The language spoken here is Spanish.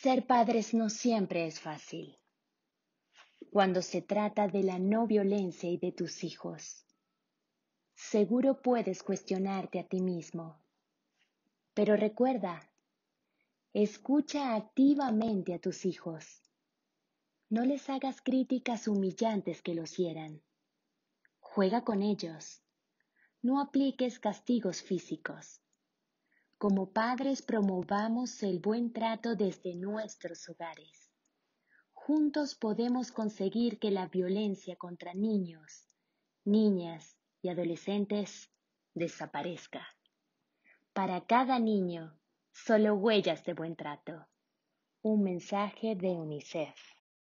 Ser padres no siempre es fácil. Cuando se trata de la no violencia y de tus hijos, seguro puedes cuestionarte a ti mismo. Pero recuerda, escucha activamente a tus hijos. No les hagas críticas humillantes que los hieran. Juega con ellos. No apliques castigos físicos. Como padres promovamos el buen trato desde nuestros hogares. Juntos podemos conseguir que la violencia contra niños, niñas y adolescentes desaparezca. Para cada niño, solo huellas de buen trato. Un mensaje de UNICEF.